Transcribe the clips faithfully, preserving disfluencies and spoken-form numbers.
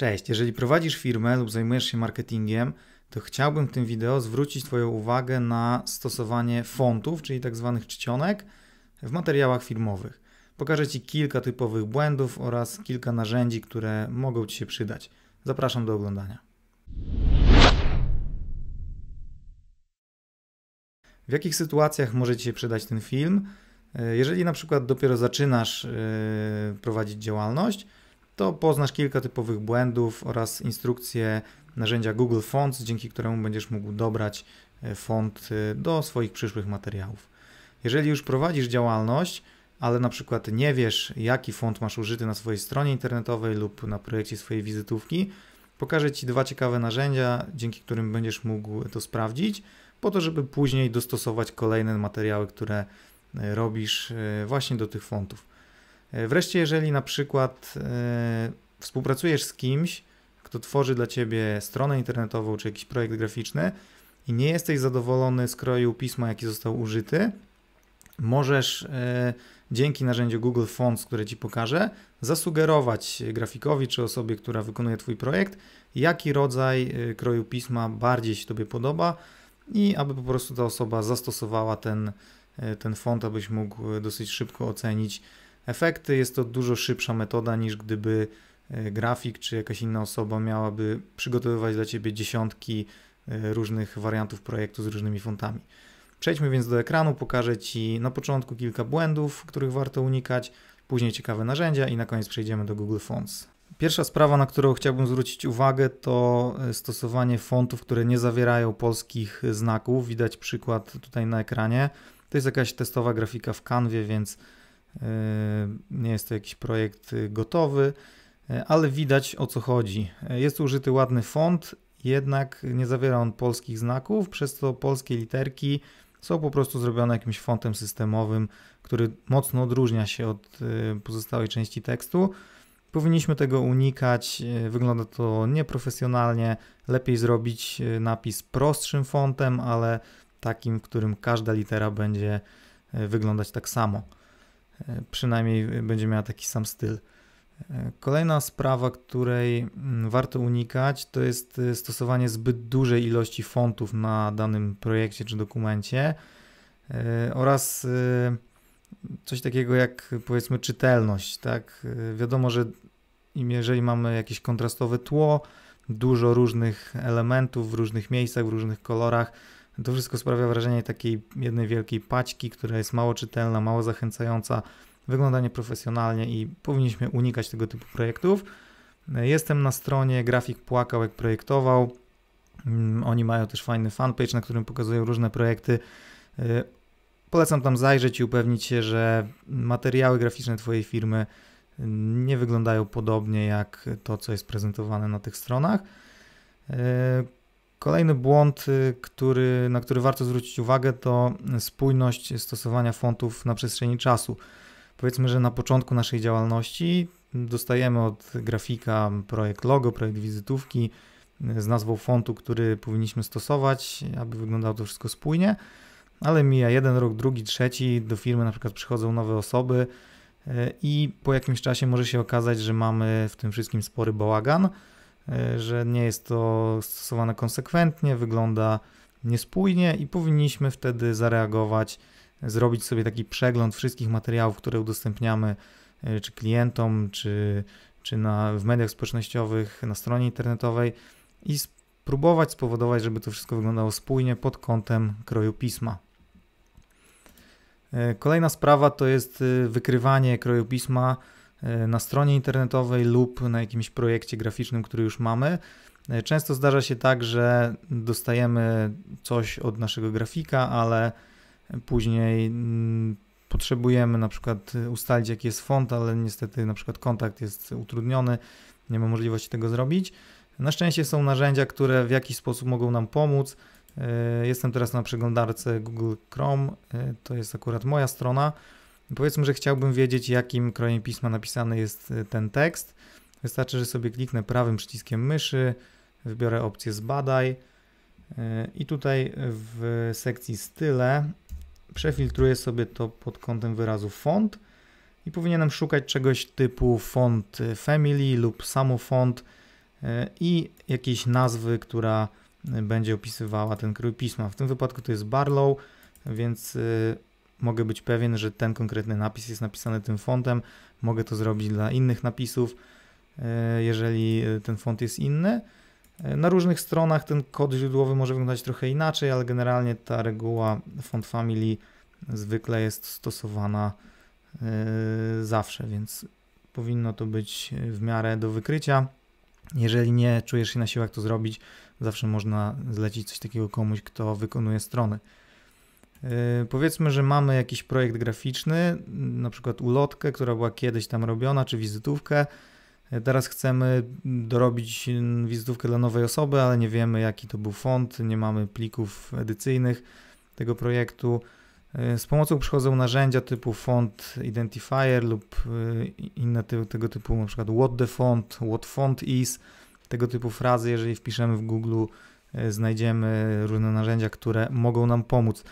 Cześć, jeżeli prowadzisz firmę lub zajmujesz się marketingiem, to chciałbym w tym wideo zwrócić Twoją uwagę na stosowanie fontów, czyli tak zwanych czcionek w materiałach filmowych. Pokażę Ci kilka typowych błędów oraz kilka narzędzi, które mogą Ci się przydać. Zapraszam do oglądania. W jakich sytuacjach może Ci się przydać ten film? Jeżeli na przykład dopiero zaczynasz prowadzić działalność, to poznasz kilka typowych błędów oraz instrukcje narzędzia Google Fonts, dzięki któremu będziesz mógł dobrać font do swoich przyszłych materiałów. Jeżeli już prowadzisz działalność, ale na przykład nie wiesz, jaki font masz użyty na swojej stronie internetowej lub na projekcie swojej wizytówki, pokażę Ci dwa ciekawe narzędzia, dzięki którym będziesz mógł to sprawdzić, po to, żeby później dostosować kolejne materiały, które robisz właśnie do tych fontów. Wreszcie, jeżeli na przykład y, współpracujesz z kimś, kto tworzy dla Ciebie stronę internetową czy jakiś projekt graficzny i nie jesteś zadowolony z kroju pisma, jaki został użyty, możesz y, dzięki narzędziu Google Fonts, które Ci pokażę, zasugerować grafikowi czy osobie, która wykonuje Twój projekt, jaki rodzaj y, kroju pisma bardziej się Tobie podoba i aby po prostu ta osoba zastosowała ten, y, ten font, abyś mógł dosyć szybko ocenić efekty. Jest to dużo szybsza metoda, niż gdyby grafik czy jakaś inna osoba miałaby przygotowywać dla Ciebie dziesiątki różnych wariantów projektu z różnymi fontami. Przejdźmy więc do ekranu, pokażę Ci na początku kilka błędów, których warto unikać, później ciekawe narzędzia i na koniec przejdziemy do Google Fonts. Pierwsza sprawa, na którą chciałbym zwrócić uwagę, to stosowanie fontów, które nie zawierają polskich znaków. Widać przykład tutaj na ekranie. To jest jakaś testowa grafika w Canwie, więc nie jest to jakiś projekt gotowy, ale widać, o co chodzi. Jest użyty ładny font, jednak nie zawiera on polskich znaków, przez co polskie literki są po prostu zrobione jakimś fontem systemowym, który mocno odróżnia się od pozostałej części tekstu. Powinniśmy tego unikać, wygląda to nieprofesjonalnie. Lepiej zrobić napis prostszym fontem, ale takim, w którym każda litera będzie wyglądać tak samo. Przynajmniej będzie miała taki sam styl. Kolejna sprawa, której warto unikać, to jest stosowanie zbyt dużej ilości fontów na danym projekcie czy dokumencie oraz coś takiego jak, powiedzmy, czytelność. Tak? Wiadomo, że jeżeli mamy jakieś kontrastowe tło, dużo różnych elementów w różnych miejscach, w różnych kolorach, to wszystko sprawia wrażenie takiej jednej wielkiej paćki, która jest mało czytelna, mało zachęcająca, wygląda nieprofesjonalnie i powinniśmy unikać tego typu projektów. Jestem na stronie Grafik Płakał Jak Projektował. Oni mają też fajny fanpage, na którym pokazują różne projekty. Polecam tam zajrzeć i upewnić się, że materiały graficzne Twojej firmy nie wyglądają podobnie jak to, co jest prezentowane na tych stronach. Kolejny błąd, który, na który warto zwrócić uwagę, to spójność stosowania fontów na przestrzeni czasu. Powiedzmy, że na początku naszej działalności dostajemy od grafika projekt logo, projekt wizytówki z nazwą fontu, który powinniśmy stosować, aby wyglądało to wszystko spójnie, ale mija jeden rok, drugi, trzeci, do firmy na przykład przychodzą nowe osoby i po jakimś czasie może się okazać, że mamy w tym wszystkim spory bałagan, że nie jest to stosowane konsekwentnie, wygląda niespójnie i powinniśmy wtedy zareagować, zrobić sobie taki przegląd wszystkich materiałów, które udostępniamy czy klientom, czy, czy na, w mediach społecznościowych, na stronie internetowej i spróbować spowodować, żeby to wszystko wyglądało spójnie pod kątem kroju pisma. Kolejna sprawa to jest wykrywanie kroju pisma na stronie internetowej lub na jakimś projekcie graficznym, który już mamy. Często zdarza się tak, że dostajemy coś od naszego grafika, ale później potrzebujemy na przykład ustalić, jaki jest font, ale niestety na przykład kontakt jest utrudniony, nie ma możliwości tego zrobić. Na szczęście są narzędzia, które w jakiś sposób mogą nam pomóc. Jestem teraz na przeglądarce Google Chrome, to jest akurat moja strona. Powiedzmy, że chciałbym wiedzieć, jakim krojem pisma napisany jest ten tekst. Wystarczy, że sobie kliknę prawym przyciskiem myszy, wybiorę opcję Zbadaj i tutaj w sekcji Style przefiltruję sobie to pod kątem wyrazu font i powinienem szukać czegoś typu font family lub samo font. i jakiejś nazwy, która będzie opisywała ten krój pisma. W tym wypadku to jest Barlow, więc mogę być pewien, że ten konkretny napis jest napisany tym fontem. Mogę to zrobić dla innych napisów, jeżeli ten font jest inny. Na różnych stronach ten kod źródłowy może wyglądać trochę inaczej, ale generalnie ta reguła font family zwykle jest stosowana zawsze, więc powinno to być w miarę do wykrycia. Jeżeli nie czujesz się na siłach to zrobić, zawsze można zlecić coś takiego komuś, kto wykonuje strony. Yy, powiedzmy, że mamy jakiś projekt graficzny, na przykład ulotkę, która była kiedyś tam robiona, czy wizytówkę. Teraz chcemy dorobić wizytówkę dla nowej osoby, ale nie wiemy, jaki to był font, nie mamy plików edycyjnych tego projektu. Yy, z pomocą przychodzą narzędzia typu Font Identifier lub yy, inne ty tego typu, na przykład what the font, what font is, tego typu frazy. Jeżeli wpiszemy w Google, yy, znajdziemy różne narzędzia, które mogą nam pomóc.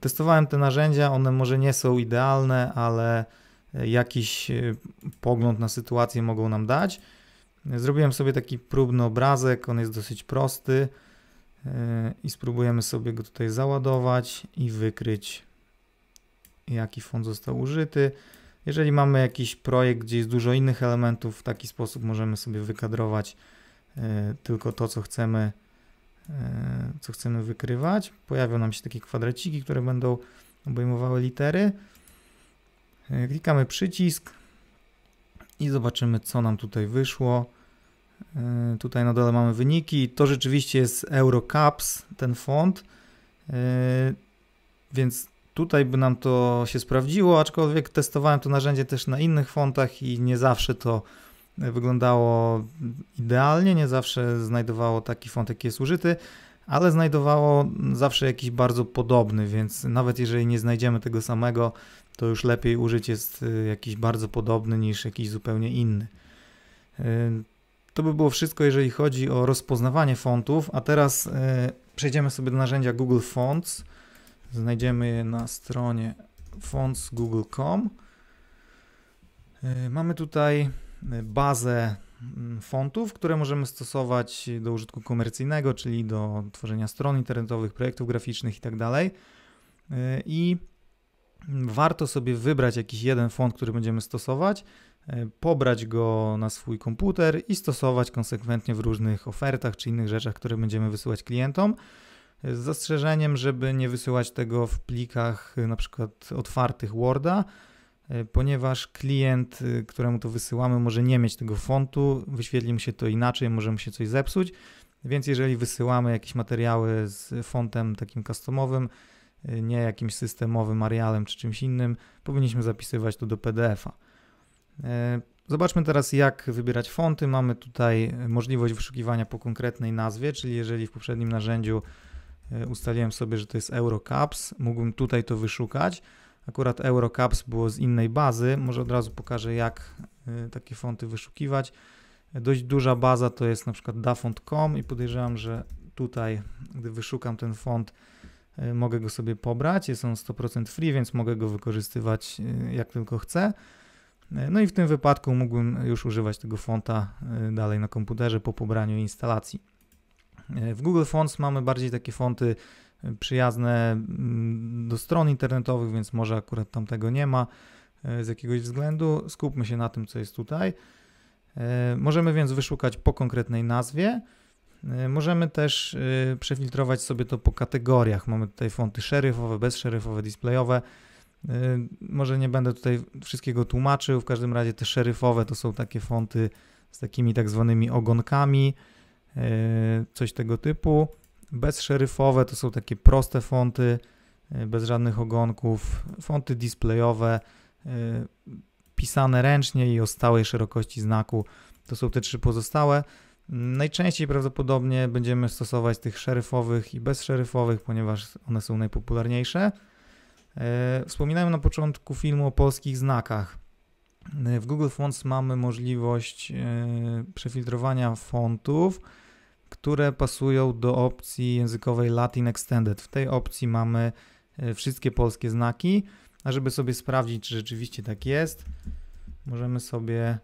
Testowałem te narzędzia, one może nie są idealne, ale jakiś pogląd na sytuację mogą nam dać. Zrobiłem sobie taki próbny obrazek, on jest dosyć prosty i spróbujemy sobie go tutaj załadować i wykryć, jaki font został użyty. Jeżeli mamy jakiś projekt, gdzie jest dużo innych elementów, w taki sposób możemy sobie wykadrować tylko to, co chcemy co chcemy wykrywać. Pojawią nam się takie kwadraciki, które będą obejmowały litery. Klikamy przycisk i zobaczymy, co nam tutaj wyszło. Tutaj na dole mamy wyniki. To rzeczywiście jest Eurocaps, ten font, więc tutaj by nam to się sprawdziło, aczkolwiek testowałem to narzędzie też na innych fontach i nie zawsze to wyglądało idealnie, nie zawsze znajdowało taki font, jaki jest użyty, ale znajdowało zawsze jakiś bardzo podobny, więc nawet jeżeli nie znajdziemy tego samego, to już lepiej użyć jest jakiś bardzo podobny niż jakiś zupełnie inny. To by było wszystko, jeżeli chodzi o rozpoznawanie fontów, a teraz przejdziemy sobie do narzędzia Google Fonts. Znajdziemy je na stronie fonts kropka google kropka com. Mamy tutaj bazę fontów, które możemy stosować do użytku komercyjnego, czyli do tworzenia stron internetowych, projektów graficznych itd. I warto sobie wybrać jakiś jeden font, który będziemy stosować, pobrać go na swój komputer i stosować konsekwentnie w różnych ofertach czy innych rzeczach, które będziemy wysyłać klientom, z zastrzeżeniem, żeby nie wysyłać tego w plikach na przykład otwartych Worda, ponieważ klient, któremu to wysyłamy, może nie mieć tego fontu, wyświetli mu się to inaczej, może mu się coś zepsuć, więc jeżeli wysyłamy jakieś materiały z fontem takim customowym, nie jakimś systemowym, Arialem czy czymś innym, powinniśmy zapisywać to do P D F-a. Zobaczmy teraz, jak wybierać fonty. Mamy tutaj możliwość wyszukiwania po konkretnej nazwie, czyli jeżeli w poprzednim narzędziu ustaliłem sobie, że to jest Eurocaps, mógłbym tutaj to wyszukać. Akurat Eurocaps było z innej bazy, może od razu pokażę, jak takie fonty wyszukiwać. Dość duża baza to jest na przykład dafont kropka com i podejrzewam, że tutaj, gdy wyszukam ten font, mogę go sobie pobrać. Jest on sto procent free, więc mogę go wykorzystywać jak tylko chcę. No i w tym wypadku mógłbym już używać tego fonta dalej na komputerze po pobraniu instalacji. W Google Fonts mamy bardziej takie fonty przyjazne do stron internetowych, więc może akurat tam tego nie ma z jakiegoś względu. Skupmy się na tym, co jest tutaj. Możemy więc wyszukać po konkretnej nazwie. Możemy też przefiltrować sobie to po kategoriach. Mamy tutaj fonty szeryfowe, bezszeryfowe, displayowe. Może nie będę tutaj wszystkiego tłumaczył, w każdym razie te szeryfowe to są takie fonty z takimi tak zwanymi ogonkami, coś tego typu. Bezszeryfowe to są takie proste fonty, bez żadnych ogonków, fonty displayowe, pisane ręcznie i o stałej szerokości znaku. To są te trzy pozostałe. Najczęściej prawdopodobnie będziemy stosować tych szeryfowych i bezszeryfowych, ponieważ one są najpopularniejsze. Wspominałem na początku filmu o polskich znakach. W Google Fonts mamy możliwość przefiltrowania fontów, które pasują do opcji językowej Latin Extended. W tej opcji mamy wszystkie polskie znaki, a żeby sobie sprawdzić, czy rzeczywiście tak jest, możemy sobie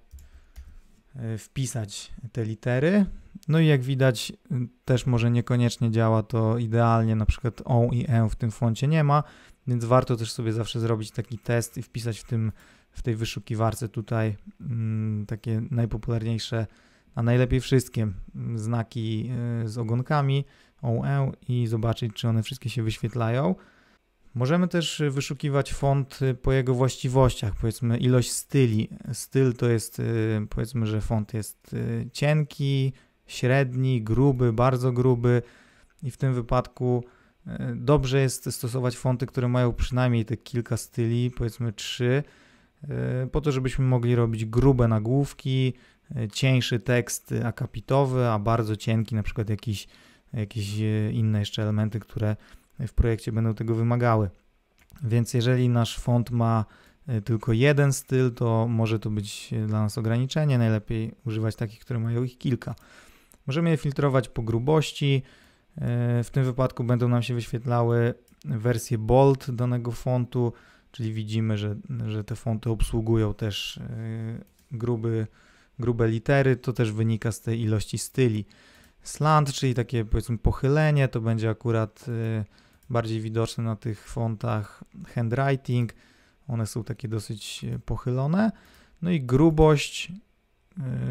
wpisać te litery. No i jak widać, też może niekoniecznie działa to idealnie, na przykład O i E w tym foncie nie ma, więc warto też sobie zawsze zrobić taki test i wpisać w, tym, w tej wyszukiwarce tutaj mm, takie najpopularniejsze, a najlepiej wszystkie znaki y, z ogonkami O, E i zobaczyć, czy one wszystkie się wyświetlają. Możemy też wyszukiwać font po jego właściwościach, powiedzmy ilość styli. Styl to jest, powiedzmy, że font jest cienki, średni, gruby, bardzo gruby i w tym wypadku dobrze jest stosować fonty, które mają przynajmniej te kilka styli, powiedzmy trzy, po to, żebyśmy mogli robić grube nagłówki, cieńszy tekst akapitowy, a bardzo cienki, na przykład jakiś, jakieś inne jeszcze elementy, które w projekcie będą tego wymagały. Więc jeżeli nasz font ma tylko jeden styl, to może to być dla nas ograniczenie. Najlepiej używać takich, które mają ich kilka. Możemy je filtrować po grubości. W tym wypadku będą nam się wyświetlały wersje bold danego fontu, czyli widzimy, że, że te fonty obsługują też gruby, grube litery. To też wynika z tej ilości styli. Slant, czyli takie, powiedzmy, pochylenie, to będzie akurat bardziej widoczne na tych fontach handwriting, one są takie dosyć pochylone. No i grubość,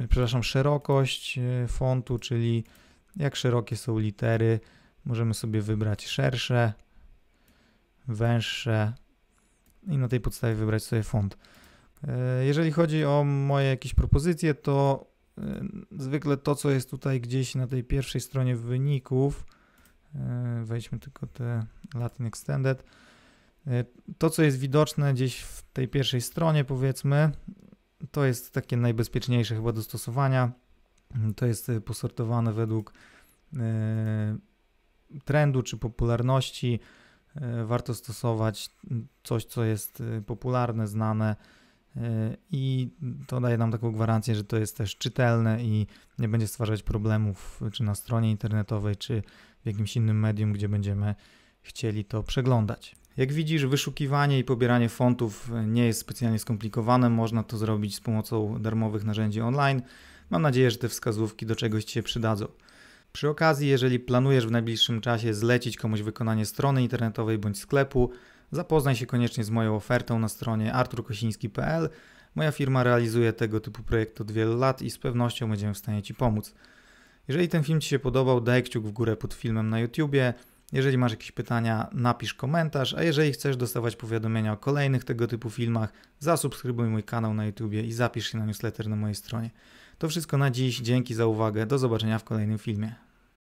yy, przepraszam, szerokość fontu, czyli jak szerokie są litery, możemy sobie wybrać szersze, węższe i na tej podstawie wybrać sobie font. Yy, jeżeli chodzi o moje jakieś propozycje, to yy, zwykle to, co jest tutaj gdzieś na tej pierwszej stronie wyników, wejdźmy tylko te Latin Extended. To, co jest widoczne gdzieś w tej pierwszej stronie, powiedzmy, to jest takie najbezpieczniejsze chyba do stosowania. To jest posortowane według trendu czy popularności. Warto stosować coś, co jest popularne, znane i to daje nam taką gwarancję, że to jest też czytelne i nie będzie stwarzać problemów czy na stronie internetowej, czy w jakimś innym medium, gdzie będziemy chcieli to przeglądać. Jak widzisz, wyszukiwanie i pobieranie fontów nie jest specjalnie skomplikowane. Można to zrobić z pomocą darmowych narzędzi online. Mam nadzieję, że te wskazówki do czegoś Ci się przydadzą. Przy okazji, jeżeli planujesz w najbliższym czasie zlecić komuś wykonanie strony internetowej bądź sklepu, zapoznaj się koniecznie z moją ofertą na stronie artur kosiński kropka p l. Moja firma realizuje tego typu projekty od wielu lat i z pewnością będziemy w stanie Ci pomóc. Jeżeli ten film Ci się podobał, daj kciuk w górę pod filmem na YouTubie. Jeżeli masz jakieś pytania, napisz komentarz, a jeżeli chcesz dostawać powiadomienia o kolejnych tego typu filmach, zasubskrybuj mój kanał na YouTubie i zapisz się na newsletter na mojej stronie. To wszystko na dziś, dzięki za uwagę, do zobaczenia w kolejnym filmie.